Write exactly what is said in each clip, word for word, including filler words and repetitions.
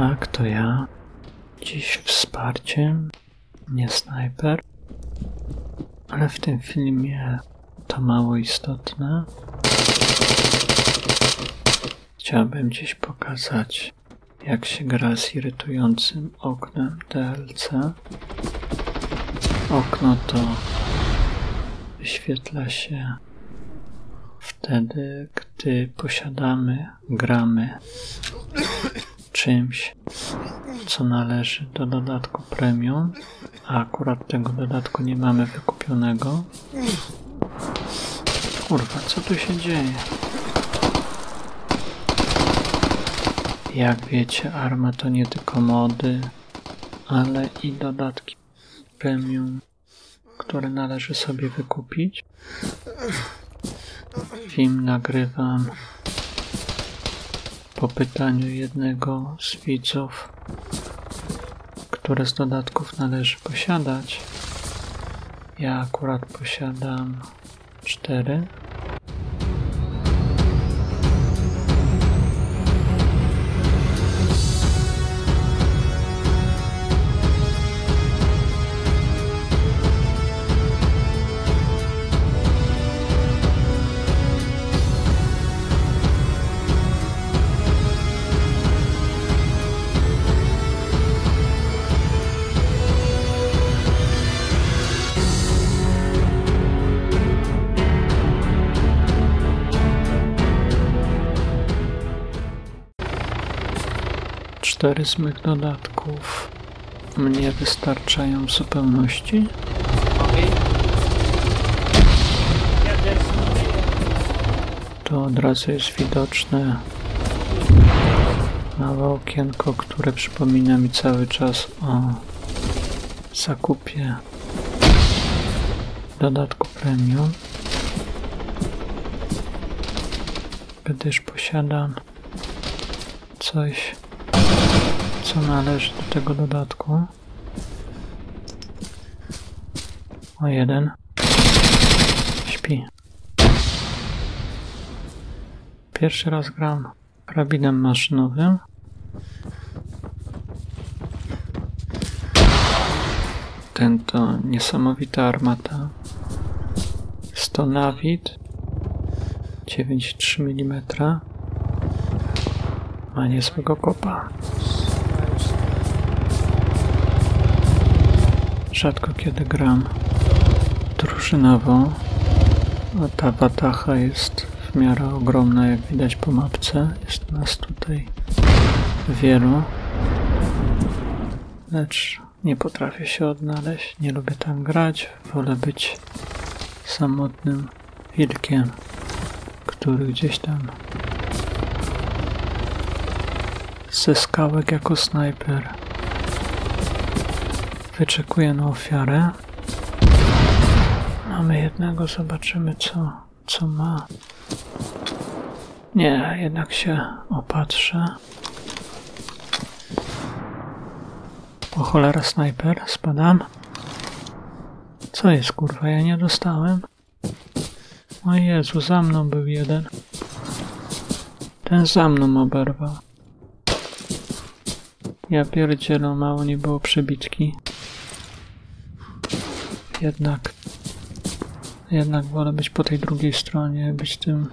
Tak, to ja. Dziś wsparciem, nie snajper. Ale w tym filmie to mało istotne. Chciałbym dziś pokazać, jak się gra z irytującym oknem D L C. Okno to wyświetla się wtedy, gdy posiadamy, gramy czymś, co należy do dodatku premium, a akurat tego dodatku nie mamy wykupionego. Kurwa, co tu się dzieje? Jak wiecie, Arma to nie tylko mody, ale i dodatki premium, które należy sobie wykupić. Film nagrywam po pytaniu jednego z widzów, które z dodatków należy posiadać. Ja akurat posiadam cztery. Cztery z mych dodatków mnie wystarczają w zupełności. To od razu jest widoczne małe okienko, które przypomina mi cały czas o zakupie dodatku premium, gdyż posiadam coś, co należy do tego dodatku. O, jeden. Śpi. Pierwszy raz gram karabinem maszynowym. Ten to niesamowita armata. Jest to Navid dziewięć przecinek trzy milimetra. Ma niezłego kopa. Rzadko kiedy gram drużynowo, a ta watacha jest w miarę ogromna, jak widać po mapce. Jest nas tutaj wielu, lecz nie potrafię się odnaleźć, nie lubię tam grać, wolę być samotnym wilkiem, który gdzieś tam ze skałek jako snajper wyczekuję na ofiarę. Mamy jednego, zobaczymy co, co ma. Nie, jednak się opatrzę. O cholera, snajper, spadam. Co jest, kurwa, ja nie dostałem? O Jezu, za mną był jeden. Ten za mną oberwał. Ja pierdzielę, mało nie było przebitki. Jednak, jednak wolę być po tej drugiej stronie, być tym,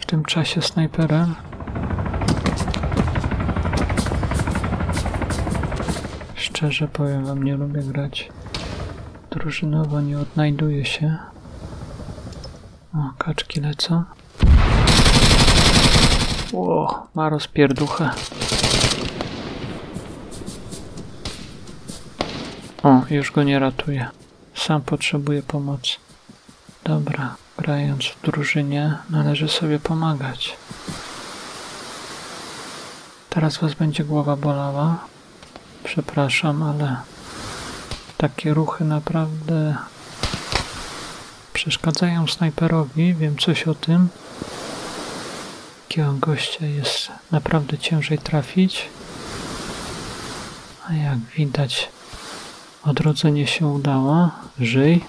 w tym czasie snajperem. Szczerze powiem wam, nie lubię grać drużynowo, nie odnajduję się. O, kaczki lecą. Ło, ma rozpierduchę. O, już go nie ratuje. Sam potrzebuje pomocy. Dobra, grając w drużynie należy sobie pomagać. Teraz was będzie głowa bolała. Przepraszam, ale takie ruchy naprawdę przeszkadzają snajperowi. Wiem coś o tym. Takiego gościa jest naprawdę ciężej trafić. A jak widać, odrodzenie się udało. Żyj.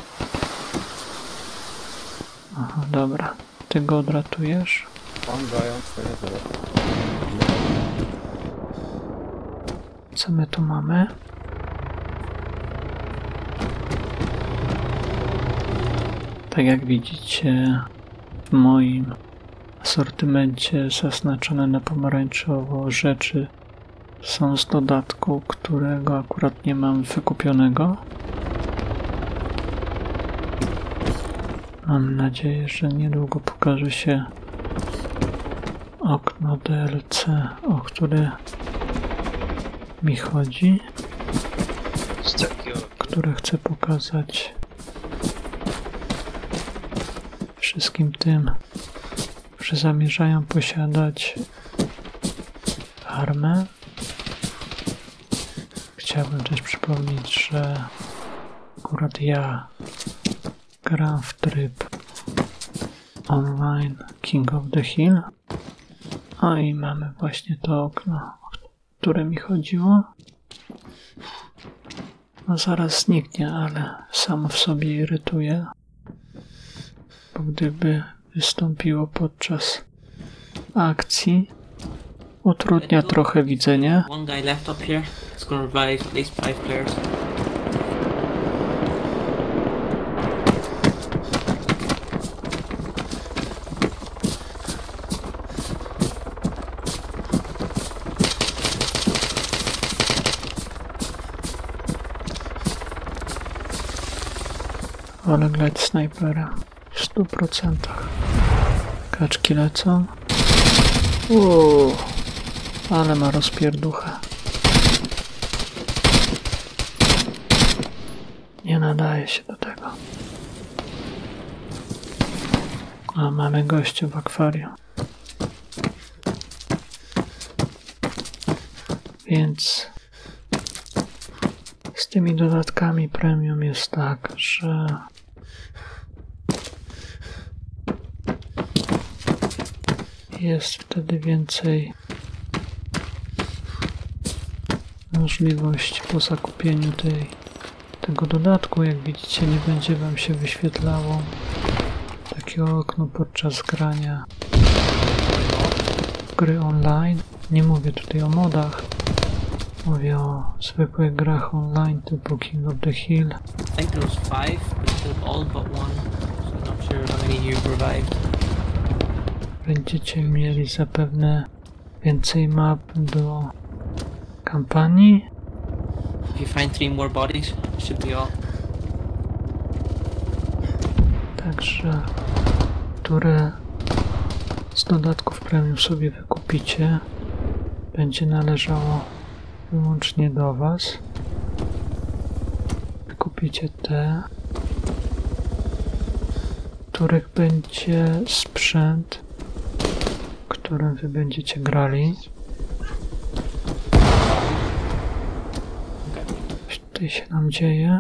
Aha, dobra. Ty go odratujesz? co my tu mamy? Tak jak widzicie, w moim asortymencie zaznaczone na pomarańczowo rzeczy są z dodatku, którego akurat nie mam wykupionego. Mam nadzieję, że niedługo pokaże się okno D L C, o które mi chodzi, które chcę pokazać wszystkim tym, którzy zamierzają posiadać Armę. Chciałbym też przypomnieć, że akurat ja gram w tryb online King of the Hill. No i mamy właśnie to okno, o które mi chodziło. No zaraz zniknie, ale samo w sobie irytuje, bo gdyby wystąpiło podczas akcji, utrudnia trochę widzenie. Wolę grać snajpera w stu procentach. Kaczki lecą. Uuu, ale ma rozpierduchę. Nie nadaje się do tego. A mamy gościa w akwarium. Więc z tymi dodatkami premium jest tak, że jest wtedy więcej możliwości po zakupieniu tej, tego dodatku. Jak widzicie, nie będzie wam się wyświetlało takie okno podczas grania gry online. Nie mówię tutaj o modach, mówię o zwykłych grach online typu King of the Hill. I think was five, but all but one, so I'm not sure how many you've revived. Będziecie mieli zapewne więcej map do kampanii. Także, które z dodatków premium sobie wykupicie, będzie należało wyłącznie do was. Wykupicie te, których będzie sprzęt, którym wy będziecie grali. Coś tutaj się nam dzieje.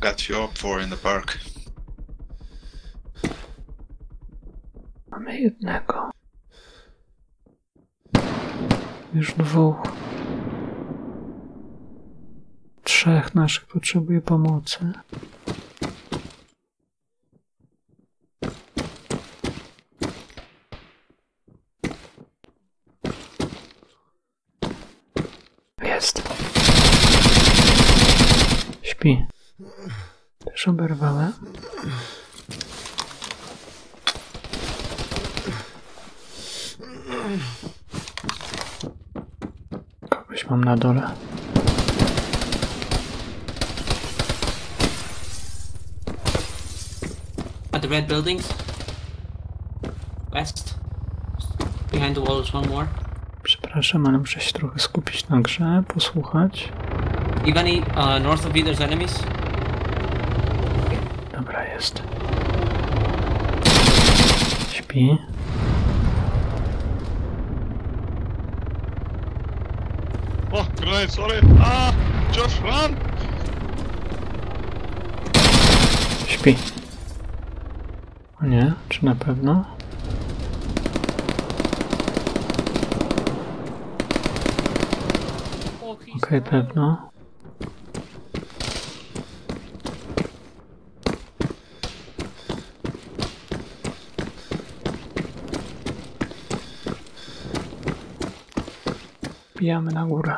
Got you up for in the park. Mamy jednego. Już dwóch. Trzech naszych potrzebuje pomocy. Jest. Śpi. Też oberwałem. Kogoś mam na dole. The red buildings. West. Behind the wall is one more. Przepraszam, ale muszę się trochę skupić na grze, posłuchać. Ivani, uh, north of you there's enemies. Dobra, jest. Śpi. Oh, grenade, sorry. Ah, just run. Śpi. O nie, czy na pewno? Okej, pewno. wbijamy na górę.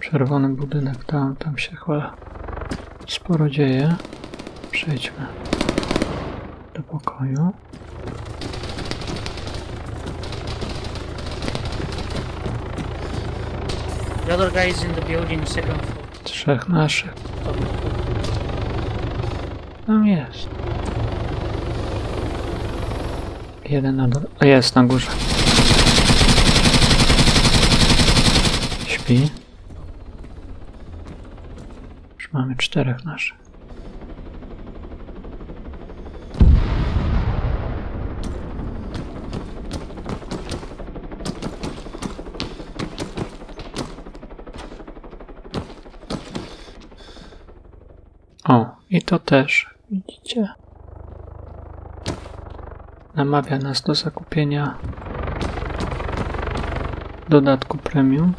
Czerwony budynek, tam, tam się chyba sporo dzieje. Przejdźmy do pokoju. The other guy is in the building, second floor. Trzech naszych. Tam jest. Jeden na dole. O, jest na górze. Śpi. Już mamy czterech naszych. I to też, widzicie, namawia nas do zakupienia dodatku premium,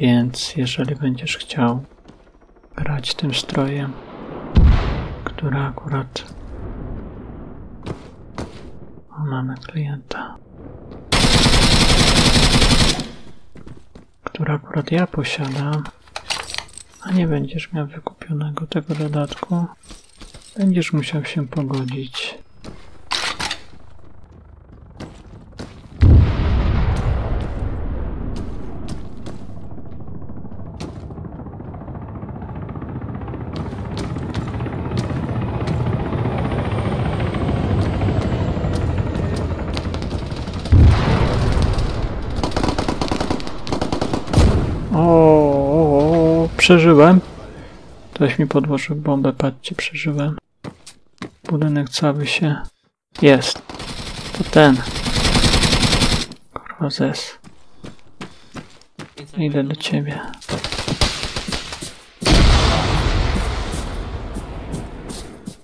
więc jeżeli będziesz chciał grać tym strojem, który akurat o, mamy klienta, który akurat ja posiadam, a nie będziesz miał wykupionego tego dodatku, będziesz musiał się pogodzić . Przeżyłem. Ktoś mi podłożył bombę, patrzcie, przeżyłem. Budynek cały się... Jest. To ten. Kurwa zes. Idę do ciebie.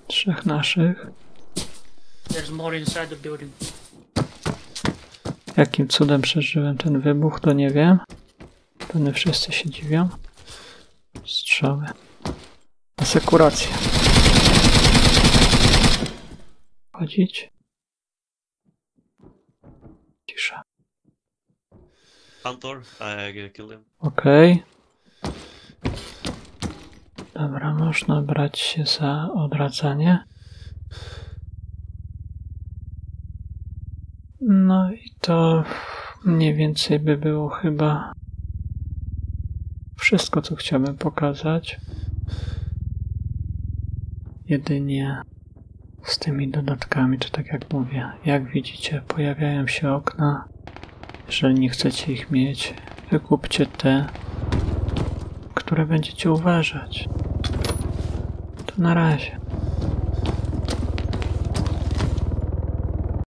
Trzech naszych. Jakim cudem przeżyłem ten wybuch, to nie wiem. Pewnie wszyscy się dziwią. Strzały. Asekuracja. Chodzić. Cisza. Kantor, I kill him. Okej. Dobra, można brać się za odradzanie. No i to mniej więcej by było chyba wszystko, co chciałbym pokazać, jedynie z tymi dodatkami, to tak jak mówię, jak widzicie, pojawiają się okna, jeżeli nie chcecie ich mieć, wykupcie te, które będziecie uważać. To na razie.